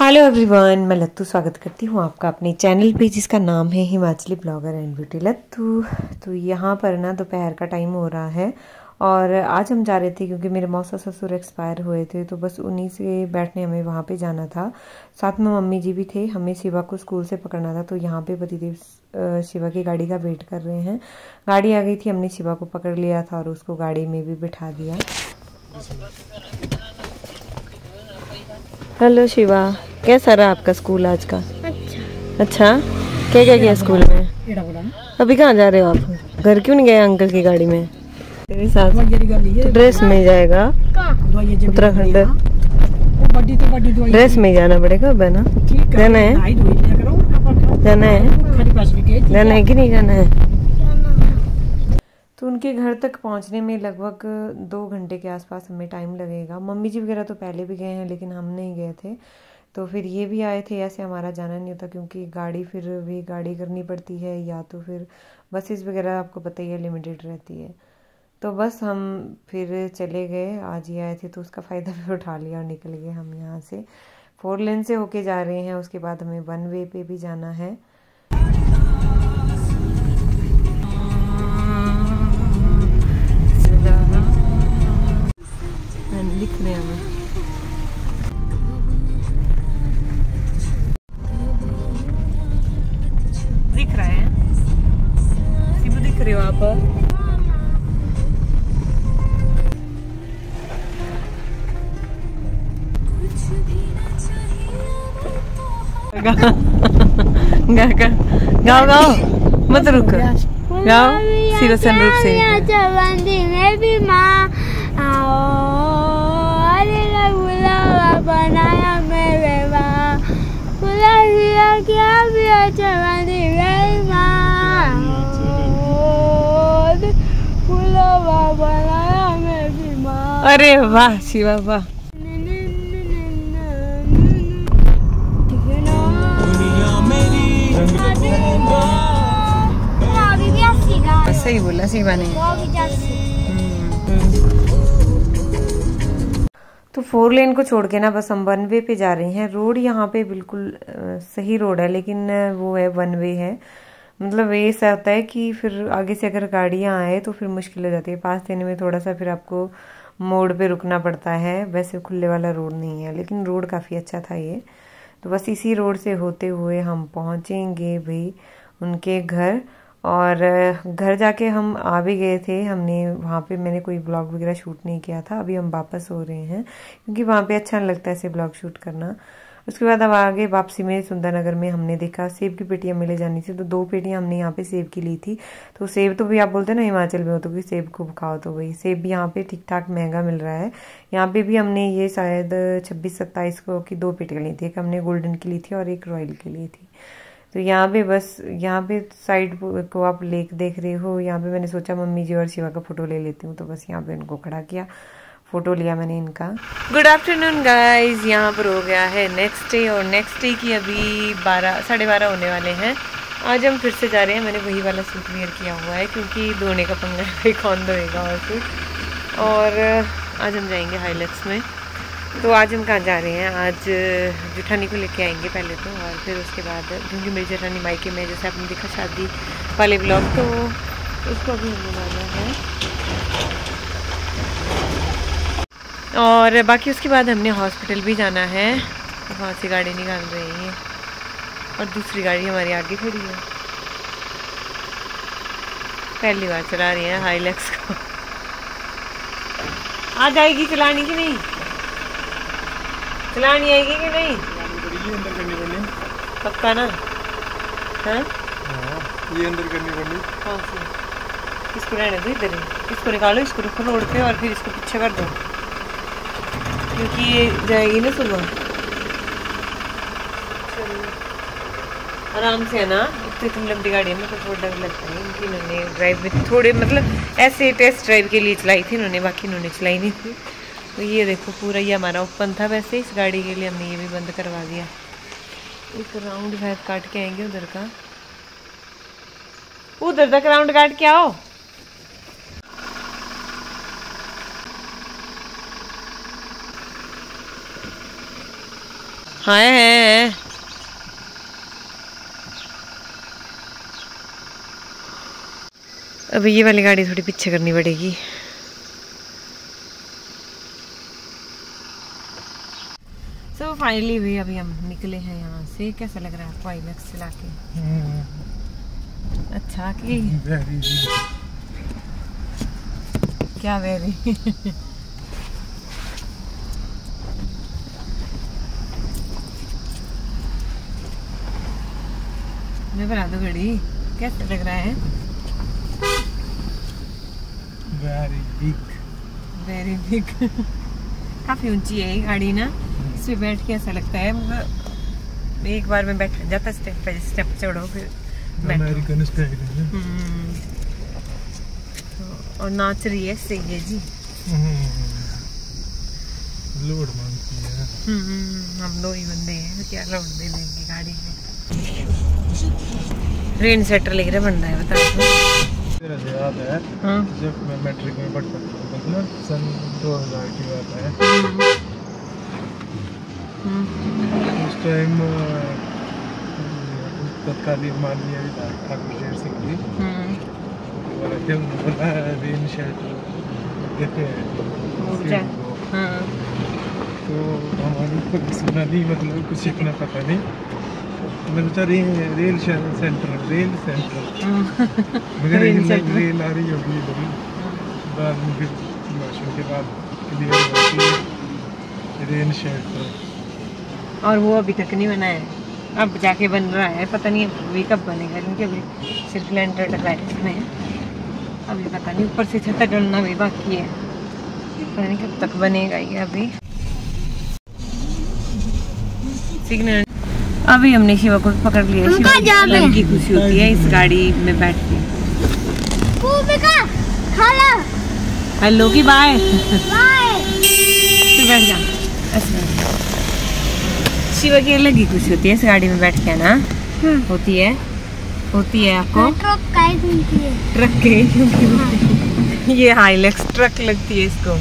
Hello everyone, मैं लत्तू स्वागत करती हूँ आपका अपने चैनल पे जिसका नाम है हिमाचली ब्लॉगर एंड ब्यूटी लत्तू। तो यहाँ पर ना दोपहर का टाइम हो रहा है और आज हम जा रहे थे क्योंकि मेरे मौसा ससुर एक्सपायर हुए थे, तो बस उन्हीं से बैठने हमें वहाँ पे जाना था। साथ में मम्मी जी भी थे। हमें शिवा को स्कूल से पकड़ना था, तो यहाँ पे पतिदेव शिवा की गाड़ी का वेट कर रहे हैं। गाड़ी आ गई थी, हमने शिवा को पकड़ लिया था और उसको गाड़ी में भी बिठा दिया। हेलो शिवा, कैसा रहा आपका स्कूल आज का? अच्छा, क्या क्या किया स्कूल में? अभी कहाँ जा रहे हो आप? घर क्यों नहीं गए अंकल की गाड़ी में? तेरे साथ ड्रेस में जाएगा उत्तराखंड, ड्रेस में जाना पड़ेगा। बहना जाना है, जाना है, जाना है कि नहीं जाना है? तो उनके घर तक पहुंचने में लगभग 2 घंटे के आसपास हमें टाइम लगेगा। मम्मी जी वगैरह तो पहले भी गए हैं लेकिन हम नहीं गए थे, तो फिर ये भी आए थे। ऐसे हमारा जाना नहीं होता क्योंकि गाड़ी फिर भी गाड़ी करनी पड़ती है या तो फिर बसेस वगैरह आपको पता ही है लिमिटेड रहती है। तो बस हम फिर चले गए। आज ये आए थे तो उसका फ़ायदा भी उठा लिया और निकल गए हम यहाँ से। 4 लेन से होके जा रहे हैं, उसके बाद हमें 1 वे पे भी जाना है। लिख रहे हैं दिख रहा है, सिर्फ दिख रहे हो आप। गाओ गाओ मत रुक, गाओ सिरसन रूप से चलंदी में भी माँ आओ बनाया मेरे माँ कुलदेवी क्या बिया चमड़ी मेरी माँ कुलवा बनाया मेरी माँ। अरे वाह शिवा वाह। सही बोला शिवा ने। 4 लेन को छोड़ के ना बस हम 1 वे पे जा रहे हैं। रोड यहाँ पे बिल्कुल सही रोड है लेकिन वो है 1 वे है, मतलब वे ऐसा होता है कि फिर आगे से अगर गाड़ियाँ आए तो फिर मुश्किल हो जाती है पास देने में। थोड़ा सा फिर आपको मोड़ पे रुकना पड़ता है। वैसे खुले वाला रोड नहीं है लेकिन रोड काफ़ी अच्छा था ये। तो बस इसी रोड से होते हुए हम पहुँचेंगे भी उनके घर। और घर जाके हम आ भी गए थे। हमने वहाँ पे मैंने कोई ब्लॉग वगैरह शूट नहीं किया था। अभी हम वापस हो रहे हैं क्योंकि वहाँ पे अच्छा नहीं लगता ऐसे ब्लॉग शूट करना। उसके बाद अब आगे वापसी में सुंदरनगर में हमने देखा सेब की पेटियाँ मिले जानी थी, तो 2 पेटियाँ हमने यहाँ पे सेब की ली थी। तो सेब तो भी आप बोलते हैं ना हिमाचल में हो तो कि सेब खूब खाओ, तो वही सेब भी यहाँ पे ठीक ठाक महंगा मिल रहा है। यहाँ पे भी हमने ये शायद 26-27 को की 2 पेटियाँ ली थी। एक हमने गोल्डन की ली थी और एक रॉयल की ली थी। तो यहाँ पे बस यहाँ पे साइड को आप लेक देख रहे हो। यहाँ पे मैंने सोचा मम्मी जी और शिवा का फोटो ले लेती हूँ, तो बस यहाँ पे इनको खड़ा किया, फोटो लिया मैंने इनका। गुड आफ्टरनून गाइज, यहाँ पर हो गया है नेक्स्ट डे और नेक्स्ट डे की अभी 12, 12:30 होने वाले हैं। आज हम फिर से जा रहे हैं। मैंने वही वाला सूट वेयर किया हुआ है क्योंकि धोने का पंगा है, कौन धोएगा और सूट। और आज हम जाएंगे हाईलक्स में। तो आज हम कहाँ जा रहे हैं? आज जेठानी को लेके आएंगे पहले तो, और फिर उसके बाद क्योंकि मेरी जेठानी मायके में, जैसे आपने देखा शादी वाले ब्लॉग, तो उसको भी हमने जाना है। और बाकी उसके बाद हमने हॉस्पिटल भी जाना है। वहाँ से गाड़ी निकाल रही है और दूसरी गाड़ी हमारी आगे खड़ी है। पहली बार चला रही है हाईलक्स को। आ जाएगी चलाने की नहीं, चलानी आएगी कि नहीं? अंदर करनी पड़नी पक्का ना है? ये अंदर करनी पड़नी। कौन सी? इसको रहने दो, इधर ही इसको निकालो, इसको रखो रोड पे और फिर इसको पीछे कर दो क्योंकि ये जाएगी ना सुबह। आराम से है ना, इतनी लंबी गाड़ी में तो थोड़ा डर लगता है। इनकी इन्होंने ड्राइव में थोड़े मतलब ऐसे टेस्ट ड्राइव के लिए चलाई थी इन्होंने, बाकी इन्होंने चलाई नहीं थी। तो ये देखो पूरा ये हमारा ओपन था। वैसे इस गाड़ी के लिए हमने ये भी बंद करवा दिया। एक राउंड शायद काट के आएंगे उधर का, उधर तक राउंड काट के आओ। हाय अब ये वाली गाड़ी थोड़ी पीछे करनी पड़ेगी। सो फाइनली भी अभी हम निकले हैं यहाँ से। कैसा लग रहा है आपको हाईलक्स से लाके? अच्छा कि क्या वेरी मैं बना दो घड़ी। कैसा लग रहा है? वेरी बिग काफी ऊंची है ये गाड़ी ना। इसमें बैठ के ऐसा लगता है मतलब एक बार में बैठ जाता, स्टेप पे स्टेप चढ़ो फिर अमेरिकन स्टाइल है। और नाच रही है सही जी, लोड मांगती है। हम दो ही बंदे हैं, क्या लोड दे देंगे गाड़ी में। रेन सेटर ले रहा बंदा है, बता मेरा याद है। हाँ? जब मैं मैट्रिक में पढ़ता था तो सन 2000 की बात है। उस टाइम तत्कालीन माननीय ठाकुर शेर सिंह जी बोला रेन शेटर देते हैं तो हमारे सुना नहीं, मतलब कुछ इतना पता नहीं। मैंने सोचा रेल सेंटर मुझे रेल आ रही होगी। बाद में फिर भाषण के बाद रेल शेटर, और वो अभी तक नहीं बना है। अब जाके बन रहा है, पता नहीं अभी कब बनेगा क्योंकि अभी सिर्फ लैंडर टकराए इसमें। अभी पता नहीं, ऊपर से छत डलना भी बाकी है, पता नहीं कब तक बनेगा ये। अभी सिग्नल अभी हमने शिवा को पकड़ लिया। शिवा की मन की खुशी होती है इस गाड़ी में बैठ के। हेलो की बाय बैठ जा। शिवा की अलग ही खुशी होती है इस गाड़ी में बैठ के ना। होती है आपको ट्रक के, क्योंकि ये हाईलक्स ट्रक लगती है इसको।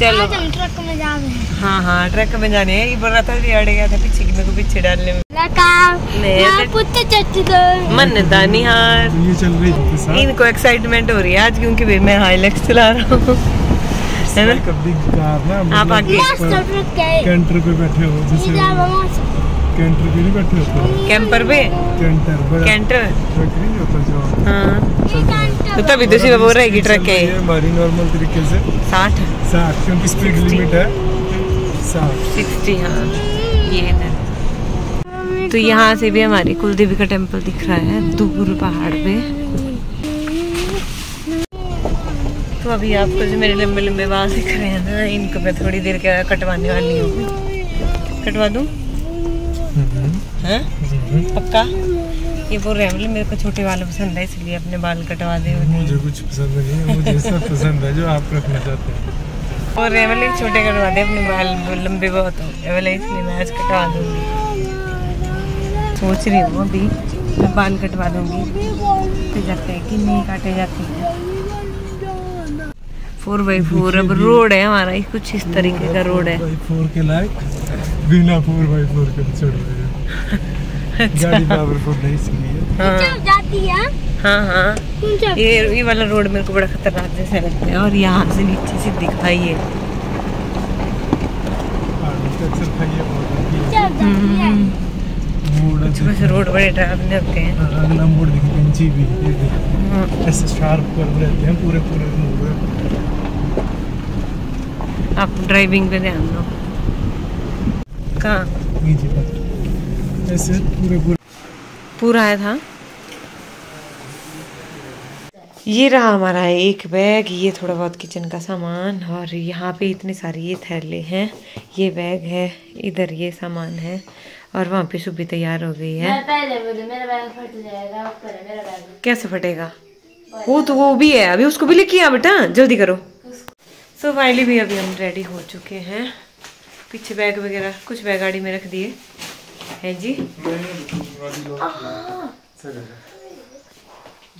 चलो ट्रक में जा रहे हैं। हाँ ट्रक में जाने हैं। ये बोल रहा था गया था पीछे की, मेरे को पीछे डालने में मनता निहार। ये चल रही, इनको एक्साइटमेंट हो रही है आज क्योंकि मैं हाईलक्स चला रहा हूँ, है ना? आप आगे कैंटर पे बैठे हो, जैसे कैंटर पे नहीं बैठे होते, कैंपर पे कैंटर तो तभी दूसरी वो रहेगी ट्रक है। हमारी नॉर्मल तरीके से 60 क्योंकि स्पीड लिमिट है 60। हाँ ये है। तो यहाँ से भी हमारी कुलदेवी का टेम्पल दिख रहा है दूर पहाड़ पे। तो अभी आपको जो मेरे लंबे बाल दिख रहे हैं ना, इनको मैं थोड़ी देर के कटवाने वाली हूँ। कटवा दूँ? हाँ? पक्का? ये बोल रहे हैं मेरे को छोटे बाल पसंद है इसलिए अपने बाल कटवा दे। मुझे कुछ पसंद नहीं है, मुझे सब पसंद है जो आप रखना चाहते हैं। और रेवल छोटे कटवा दे अपने बाल, लंबे बहुत हो रेवल, इसलिए मैं आज कटवा दूंगी। सोच रही हूँ अभी मैं बाल कटवा दूंगी। कटे जाते हैं कि नहीं काटे जाते हैं। 4x4 अब रोड है हमारा, कुछ इस तरीके का रोड है। 4x4 के लायक बिना 4x4 के छोड़ रहे। अच्छा। गाड़ी नहीं जाती है। हाँ ये वाला रोड मेरे को बड़ा खतरनाक जैसा लगता है। और यहाँ से नीचे से दिखता ही है। कुछ रोड बड़े डरावने होते हैं। अगला मोड़ ऐसे शार्प कर्व रहते हैं पूरे मोड़। आप ड्राइविंग पे ध्यान दो। कहाँ ऐसे पूरा आया था। ये रहा हमारा एक बैग, ये थोड़ा बहुत किचन का सामान, और यहाँ पे इतने सारे ये थैले हैं, ये बैग है, इधर ये सामान है, और वहाँ पे सुबह तैयार हो गई है। मेरा बैग फट जाएगा। मेरा बैग कैसे फटेगा? वो भी है, अभी उसको भी लेके आ बेटा, जल्दी करो। सो फाइनली भी अभी हम रेडी हो चुके हैं। पीछे बैग वगैरह कुछ बैग गाड़ी में रख दिए है जी।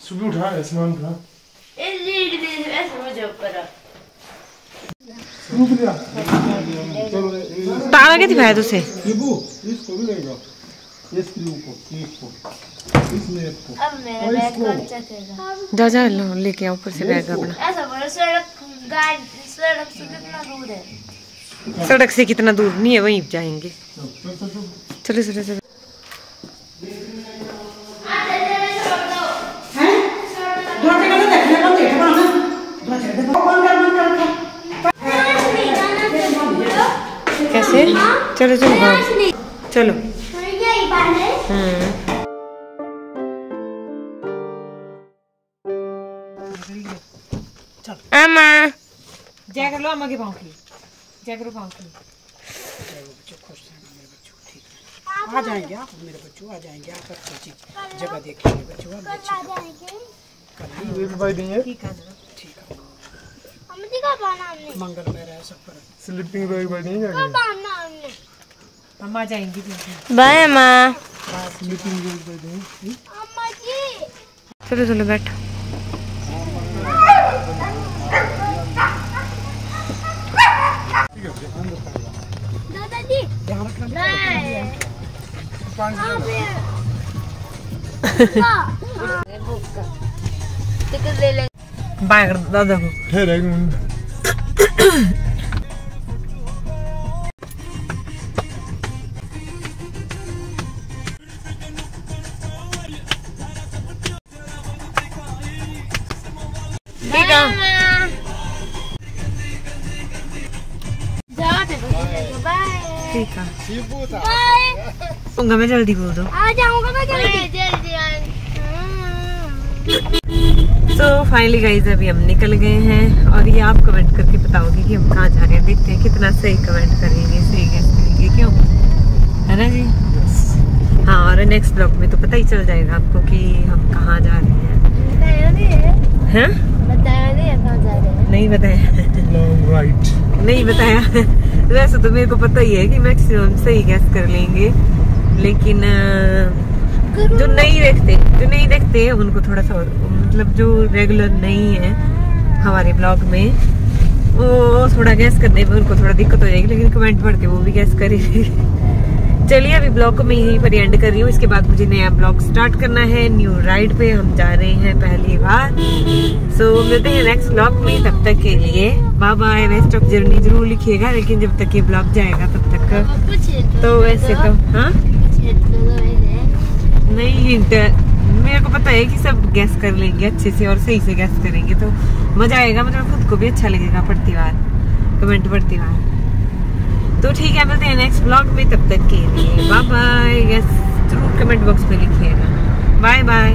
सुबह उठा सामान। तारा क्या दिखाया तुझे? जा जा लो लेके आओ ऊपर से बैग अपना। सड़क से कितना दूर नहीं है, वहीं जाएंगे। चलो चलो चलो। कैसे? चलो चलो चलो। अम्मा जय कर लो, अम्मा के पाँव की जय करो, पाँव की। आ जाएंगे आप मेरे बच्चों, आ जाएंगे आप जगह देखेंगे बच्चों। ठीक है मंगल स्लीपिंग बैग बनी है। अम्मा जाएंगी बाय अम्मा। स्लीपिंग बैग बनी अम्मा जी। चलो चलो बैठो। दादा जी टिकट ले ले बाय कर दादा को। ठीक है मैं जल्दी बोल दो आ जाऊंगा मैं जल्दी। तो फाइनली गाइज अभी हम निकल गए हैं और ये आप कमेंट करके बताओगे कि हम कहाँ जा रहे हैं। देखते हैं कितना सही कमेंट करेंगे, सही गैस करेंगे, क्यों है ना जी। हाँ और नेक्स्ट ब्लॉग में तो पता ही चल जाएगा आपको कि हम कहाँ जा रहे हैं। बताया नहीं है कहाँ जा रहे हैं। नहीं बताया राइट नहीं बताया। वैसे तो मेरे को पता ही है कि मैक्सिमम सही गैस कर लेंगे, लेकिन जो नहीं देखते उनको थोड़ा सा मतलब जो रेगुलर नहीं है हमारे ब्लॉग में वो थोड़ा गैस करने में उनको थोड़ा दिक्कत हो जाएगी, लेकिन कमेंट पढ़ के वो भी गैस करेगी। चलिए अभी ब्लॉग को मैं यहीं पर एंड कर रही हूँ। इसके बाद मुझे नया ब्लॉग स्टार्ट करना है, न्यू राइड पे हम जा रहे हैं पहली बार। सो मिलते हैं नेक्स्ट ब्लॉग में, तब तक के लिए bye bye. Best of journey जरूर लिखिएगा, लेकिन जब तक ये ब्लॉग जाएगा तब तक तो वैसे तो हाँ नहीं हिंट मेरे को पता है कि सब गैस कर लेंगे अच्छे से और सही से गैस करेंगे तो मजा आएगा, मतलब खुद को भी अच्छा लगेगा पढ़ती बार कमेंट पढ़ती बार। तो ठीक है मिलते हैं नेक्स्ट ब्लॉग में, तब तक के लिए बाय बाय। यस जरूर कमेंट बॉक्स में लिखिएगा बाय बाय।